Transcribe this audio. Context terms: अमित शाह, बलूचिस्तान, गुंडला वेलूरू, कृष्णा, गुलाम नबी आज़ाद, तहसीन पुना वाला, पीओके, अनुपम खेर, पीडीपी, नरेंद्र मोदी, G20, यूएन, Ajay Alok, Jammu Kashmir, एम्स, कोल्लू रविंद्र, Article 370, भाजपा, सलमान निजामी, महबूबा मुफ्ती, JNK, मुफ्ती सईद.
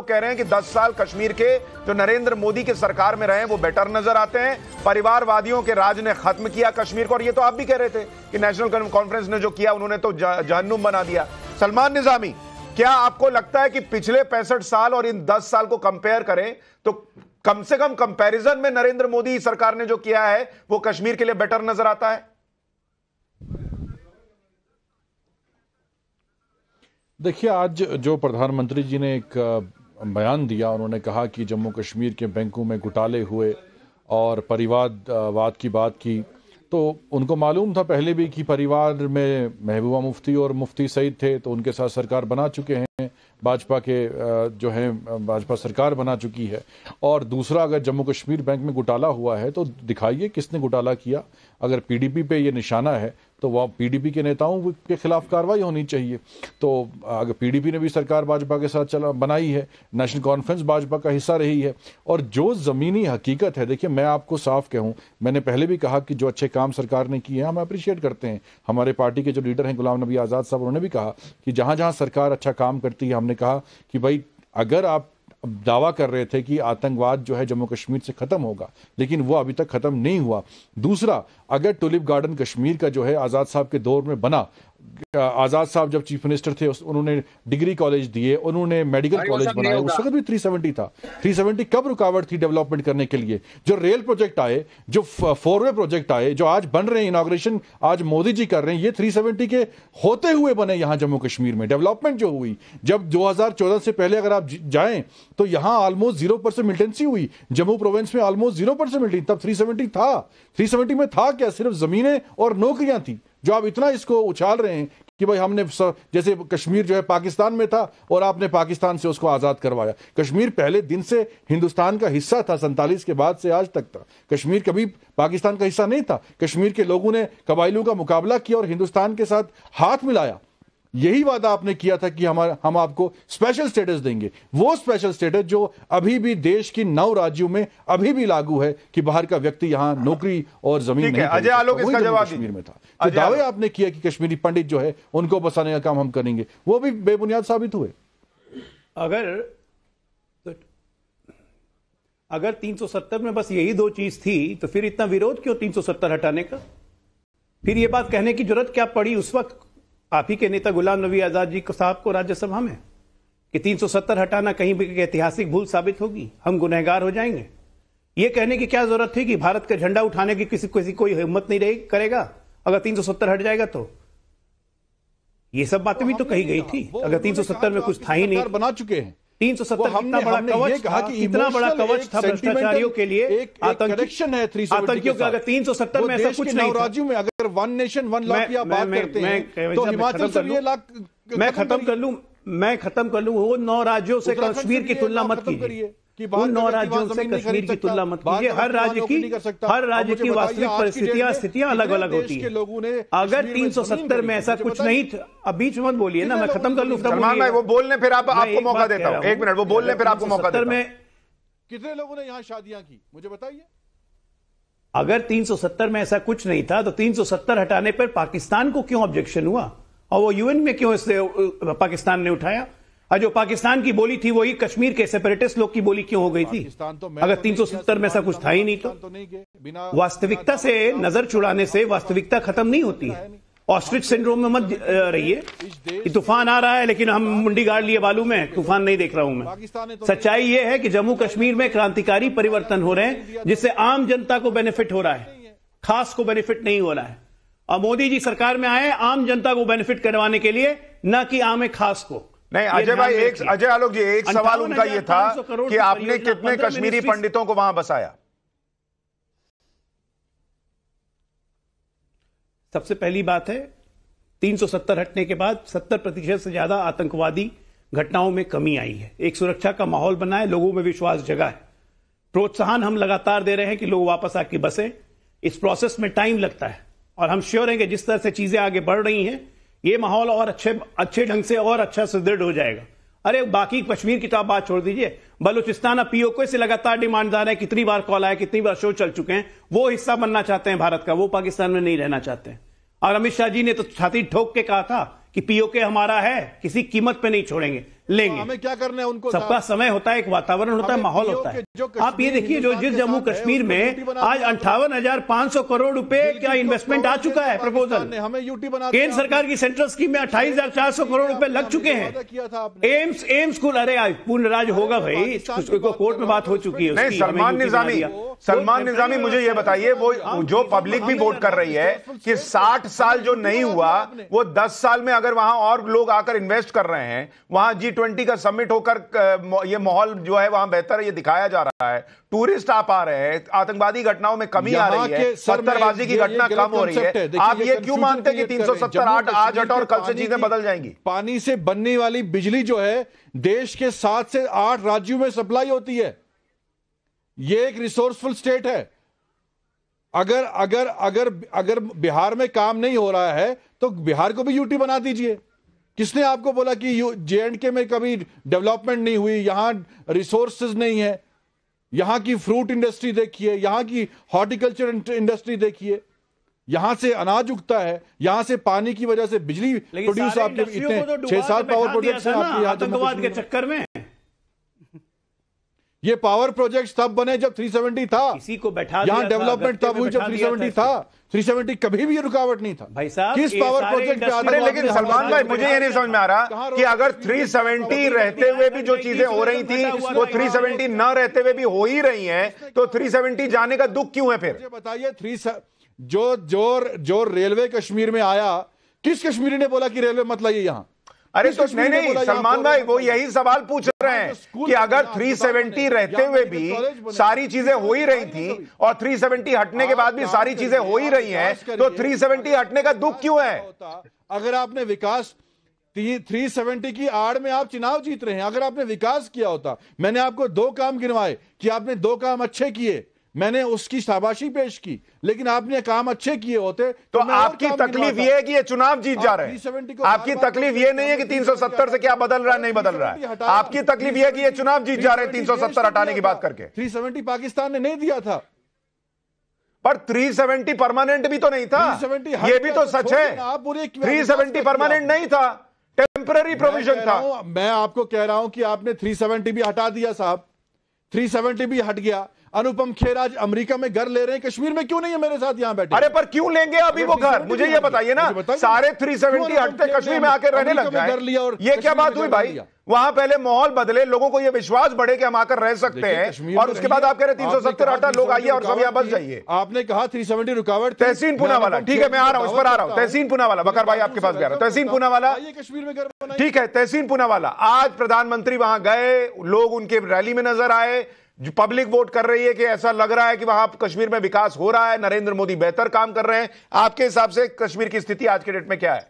लोग कह रहे हैं कि 10 साल कश्मीर के जो नरेंद्र मोदी की सरकार में रहे वो बेटर नजर आते हैं। परिवारवादियों के राज ने खत्म किया कश्मीर को, और ये तो आप भी कह रहे थे कि नेशनल कॉन्फ्रेंस ने जो किया उन्होंने तो जहन्नुम बना दिया। सलमान निजामी, क्या आपको लगता है कि पिछले 65 साल और इन 10 साल को कंपेयर करें तो कम से कम कंपैरिजन में नरेंद्र मोदी सरकार ने जो किया है वो कश्मीर के लिए बेटर नजर आता है? देखिए, आज जो प्रधानमंत्री जी ने एक बयान दिया, उन्होंने कहा कि जम्मू कश्मीर के बैंकों में घोटाले हुए और परिवारवाद की बात की, तो उनको मालूम था पहले भी कि परिवार में महबूबा मुफ्ती और मुफ्ती सईद थे, तो उनके साथ सरकार बना चुके हैं, भाजपा के जो हैं भाजपा सरकार बना चुकी है। और दूसरा, अगर जम्मू कश्मीर बैंक में घोटाला हुआ है तो दिखाइए किसने घोटाला किया। अगर पीडीपी पे ये निशाना है तो वह पीडीपी के नेताओं के खिलाफ कार्रवाई होनी चाहिए। तो अगर पीडीपी ने भी सरकार भाजपा के साथ बनाई है, नेशनल कॉन्फ्रेंस भाजपा का हिस्सा रही है, और जो ज़मीनी हकीकत है, देखिए मैं आपको साफ कहूं, मैंने पहले भी कहा कि जो अच्छे काम सरकार ने किए हैं हम अप्रिशिएट करते हैं। हमारे पार्टी के जो लीडर हैं गुलाम नबी आज़ाद साहब, उन्होंने भी कहा कि जहाँ जहाँ सरकार अच्छा काम करती है, हमने कहा कि भाई अगर आप दावा कर रहे थे कि आतंकवाद जो है जम्मू कश्मीर से ख़त्म होगा, लेकिन वो अभी तक ख़त्म नहीं हुआ। दूसरा, अगर टुलिप गार्डन कश्मीर का जो है आज़ाद साहब के दौर में बना, आज़ाद साहब जब चीफ मिनिस्टर थे उन्होंने डिग्री कॉलेज दिए, उन्होंने मेडिकल कॉलेज बनाया, उस वक्त भी 370 था। 370 कब रुकावट थी डेवलपमेंट करने के लिए? जो रेल प्रोजेक्ट आए, जो फोरवे प्रोजेक्ट आए, जो आज बन रहे हैं, इनॉग्रेशन आज मोदी जी कर रहे हैं, ये 370 के होते हुए बने यहाँ जम्मू कश्मीर में। डेवलपमेंट जो हुई, जब 2014 से पहले अगर आप जाएँ तो यहाँ ऑलमोस्ट 0% मिलिटेंसी हुई, जम्मू प्रोविंस में ऑलमोस्ट 0% मिलिटेंसी। तब 370 था, 370 में था क्या? सिर्फ ज़मीनें और नौकरियाँ थी। जो आप इतना इसको उछाल रहे हैं कि भाई हमने, जैसे कश्मीर जो है पाकिस्तान में था और आपने पाकिस्तान से उसको आज़ाद करवाया। कश्मीर पहले दिन से हिंदुस्तान का हिस्सा था, 47 के बाद से आज तक था। कश्मीर कभी पाकिस्तान का हिस्सा नहीं था। कश्मीर के लोगों ने कबाइलों का मुकाबला किया और हिंदुस्तान के साथ हाथ मिलाया। यही वादा आपने किया था कि हम आपको स्पेशल स्टेटस देंगे, वो स्पेशल स्टेटस जो अभी भी देश की 9 राज्यों में अभी भी लागू है कि बाहर का व्यक्ति यहाँ नौकरी और जमीन नहीं। अजय आलोक इसका जवाब कश्मीर में था। तो दावे आपने किया कि कश्मीरी पंडित जो है उनको बसाने का काम हम करेंगे, वो भी बेबुनियाद साबित हुए। अगर 370 में बस यही 2 चीज थी तो फिर इतना विरोध क्यों 370 हटाने का? फिर यह बात कहने की जरूरत क्या पड़ी? उस वक्त आप ही के नेता गुलाम नबी आज़ाद जी साहब को राज्यसभा में कि 370 हटाना कहीं भी ऐतिहासिक भूल साबित होगी, हम गुनहगार हो जाएंगे। ये कहने की क्या जरूरत थी कि भारत का झंडा उठाने की किसी कोई हिम्मत नहीं रही करेगा अगर 370 हट जाएगा। तो ये सब बातें भी तो कही गई थी। अगर 370 में कुछ था ही नहीं, बना चुके हैं 370। इतना बड़ा कवच था भ्रष्टाचारियों के लिए, आतंकियों का। अगर 370 में ऐसा कुछ नहीं राज्यों में, अगर वन नेशन वन लॉ की आप बात करते हैं तो हिमाचल से ये लाख, मैं खत्म कर लूं। वो 9 राज्यों से कश्मीर की तुलना मत कीजिए। उन 9 राज्यों से कश्मीर की तुलना मत कीजिए। हर राज्य की वास्तविक परिस्थितियां स्थितियां अलग अलग होती है। अगर 370 में ऐसा कुछ नहीं था, अब बीच मत बोलिए ना, मैं खत्म कर लूं। वो बोलने फिर आपको मौका देता हूं, 1 मिनट वो बोलने फिर आपको मौका देता हूं। में कितने लोगों ने यहाँ शादियां की मुझे बताइए। अगर 370 में ऐसा कुछ नहीं था तो 370 हटाने पर पाकिस्तान को क्यों ऑब्जेक्शन हुआ और वो यूएन में क्यों इससे पाकिस्तान ने उठाया? जो पाकिस्तान की बोली थी वही कश्मीर के सेपरेटिस्ट लोग की बोली क्यों हो गई थी? तो अगर 370 में ऐसा कुछ था ही नहीं तो वास्तविकता से नजर छुड़ाने से वास्तविकता खत्म नहीं होती है। ऑस्ट्रिच सिंड्रोम में मत रहिए कि तूफान आ रहा है लेकिन हम मुंडी गाड़ लिए बालू में, तूफान नहीं देख रहा हूं मैं। सच्चाई ये है कि जम्मू कश्मीर में क्रांतिकारी परिवर्तन हो रहे हैं जिससे आम जनता को बेनिफिट हो रहा है, खास को बेनिफिट नहीं हो रहा है। और मोदी जी सरकार में आए आम जनता को बेनिफिट करवाने के लिए, ना कि आम खास को। नहीं अजय भाई, अजय आलोक जी एक सवाल उनका यह था कि आपने कितने कश्मीरी पंडितों को वहां बसाया? सबसे पहली बात है 370 हटने के बाद 70% से ज्यादा आतंकवादी घटनाओं में कमी आई है। एक सुरक्षा का माहौल बना है, लोगों में विश्वास जगा है। प्रोत्साहन हम लगातार दे रहे हैं कि लोग वापस आके बसें। इस प्रोसेस में टाइम लगता है और हम श्योर हैं कि जिस तरह से चीजें आगे बढ़ रही हैं ये माहौल और अच्छे ढंग से और अच्छा सुदृढ़ हो जाएगा। अरे बाकी कश्मीर की तो आप बात छोड़ दीजिए। बलूचिस्तान अब पीओके से लगातार डिमांडदार है, कितनी बार कॉल आया, कितनी बार शो चल चुके हैं। वो हिस्सा बनना चाहते हैं भारत का, वो पाकिस्तान में नहीं रहना चाहते हैं। और अमित शाह जी ने तो छाती ठोक के कहा था कि पीओके हमारा है, किसी कीमत पे नहीं छोड़ेंगे। लेंगे। तो हमें क्या करना है उनको? सबका समय होता है, एक वातावरण होता है, माहौल होता है। आप ये देखिए जो जिस जम्मू कश्मीर में आज 58,500 करोड़ रुपए का इन्वेस्टमेंट आ चुका है प्रपोजल, हमें यूटी बना, केंद्र सरकार की सेंट्रल स्कीम में 28,400 करोड़ रुपए लग चुके हैं। एम्स को अरे आज पूर्णराज होगा भाई, कोर्ट में बात हो चुकी है। सलमान निजामी मुझे ये बताइए, वो जो पब्लिक भी वोट कर रही है कि 60 साल जो नहीं हुआ वो 10 साल में अगर वहां और लोग आकर इन्वेस्ट कर रहे हैं, वहां G20 का समिट होकर ये माहौल जो है वहां बेहतर ये दिखाया जा रहा है, टूरिस्ट आप आ रहे हैं, आतंकवादी घटनाओं में कमी आ रही है, पत्थरबाजी की घटना कम हो रही है, आप ये क्यों मानते हैं कि 378 आज हट और कल से चीजें बदल जाएंगी? पानी से बनने वाली बिजली जो है देश के 7 से 8 राज्यों में सप्लाई होती है, ये एक रिसोर्सफुल स्टेट है। अगर अगर अगर अगर बिहार में काम नहीं हो रहा है तो बिहार को भी यूटी बना दीजिए। किसने आपको बोला कि JNK में कभी डेवलपमेंट नहीं हुई, यहां रिसोर्सेज नहीं है? यहां की फ्रूट इंडस्ट्री देखिए, यहां की हॉर्टिकल्चर इंडस्ट्री देखिए, यहां से अनाज उगता है, यहां से पानी की वजह से बिजली प्रोड्यूस आपके इतने 6-7 पावर प्रोजेक्ट्स आपके आतंकवाद के चक्कर में। ये पावर प्रोजेक्ट्स तब बने जब 370 था, इसी को बैठा, यहाँ डेवलपमेंट तब हुई जब 370 था। 370 कभी भी ये रुकावट नहीं था भाई साहब, किस पावर प्रोजेक्ट पे आते? लेकिन सलमान भाई मुझे ये नहीं समझ में आ रहा कि अगर 370 रहते हुए भी जो चीजें हो रही थी वो 370 न रहते हुए भी हो ही रही हैं, तो 370 जाने का दुख क्यों है? फिर बताइए, जो रेलवे कश्मीर में आया, किस कश्मीरी ने बोला कि रेलवे मत लाइए यहाँ? अरे तो नहीं सलमान भाई, वो यही सवाल पूछ रहे हैं कि अगर 370 रहते हुए भी सारी चीजें हो ही रही थी और 370 हटने के बाद भी सारी चीजें हो ही रही हैं, तो 370 हटने का दुख क्यों है? अगर आपने विकास 370 की आड़ में आप चुनाव जीत रहे हैं, अगर आपने विकास किया होता, मैंने आपको 2 काम गिनवाए कि आपने 2 काम अच्छे किए, मैंने उसकी शाबाशी पेश की, लेकिन आपने काम अच्छे किए होते तो आपकी तकलीफ ये है कि ये चुनाव जीत जा रहे हैं। आपकी तकलीफ ये नहीं है कि 370 से क्या बदल रहा है, नहीं बदल रहा है, आपकी तकलीफ ये है कि ये चुनाव जीत जा रहे हैं 370 हटाने की बात करके। 370 पाकिस्तान ने नहीं दिया था, पर 370 परमानेंट भी तो नहीं था, ये भी तो सच है। 370 परमानेंट नहीं था, टेम्पररी प्रोविजन था। मैं आपको कह रहा हूं कि आपने 370 भी हटा दिया साहब, 370 भी हट गया। अनुपम खेर आज अमेरिका में घर ले रहे हैं, कश्मीर में क्यों नहीं है मेरे साथ यहाँ बैठे? अरे पर क्यों लेंगे अभी वो घर, मुझे ये बताइए ना, सारे 370 हटते कश्मीर में आकर रहने लग जाए, ये क्या बात हुई भाई? वहां पहले माहौल बदले, लोगों को ये विश्वास बढ़े कि हम आकर रह सकते हैं, और उसके बाद आप कह रहे 370 हटा, लोग आइए और सब यहाँ बस जाइए। आपने कहा 370 रुकावट। तहसीन पुना वाला, ठीक है मैं आ रहा हूँ, इस पर आ रहा हूँ। तहसीन पुना वाला, बकर भाई आपके पास भी आ रहा हूँ। तहसीन पुना वाला, कश्मीर में घर, ठीक है। तहसीन पुना वाला, आज प्रधानमंत्री वहां गए, लोग उनके रैली में नजर आए, जो पब्लिक वोट कर रही है कि ऐसा लग रहा है कि वहां कश्मीर में विकास हो रहा है, नरेंद्र मोदी बेहतर काम कर रहे हैं। आपके हिसाब से कश्मीर की स्थिति आज के डेट में क्या है?